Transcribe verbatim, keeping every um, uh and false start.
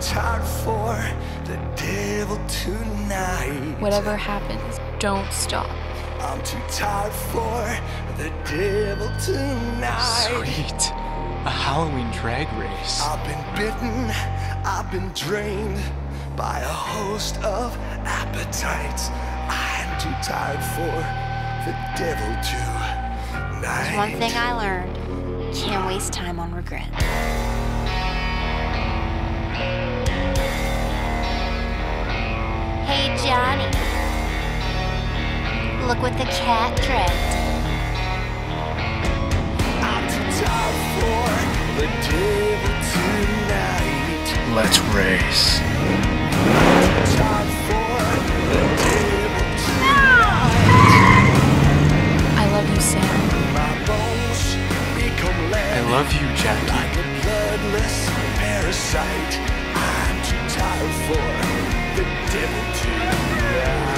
tired for the devil tonight. Whatever happens, don't stop. I'm too tired for the devil tonight. Sweet. A Halloween drag race. I've been bitten, I've been drained by a host of appetites. I am too tired for the devil tonight. There's one thing I learned. Can't waste time on regret. Hey, Johnny. Look what the cat dreads. I'm too tired for the devil tonight. Let's race. I'm too tired for the devil tonight. I love you, Sam. My bones become lead. I love you, Jackie. Like a bloodless parasite. I'm too tired for the devil tonight.